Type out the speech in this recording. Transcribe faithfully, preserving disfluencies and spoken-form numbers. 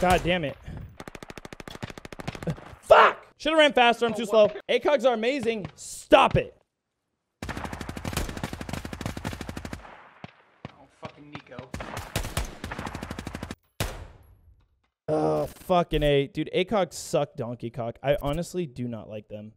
God damn it. Fuck! Should've ran faster, I'm too slow. A COGs are amazing, stop it. Oh, fucking Nico. Oh, fucking A. Dude, A COGs suck donkey cock. I honestly do not like them.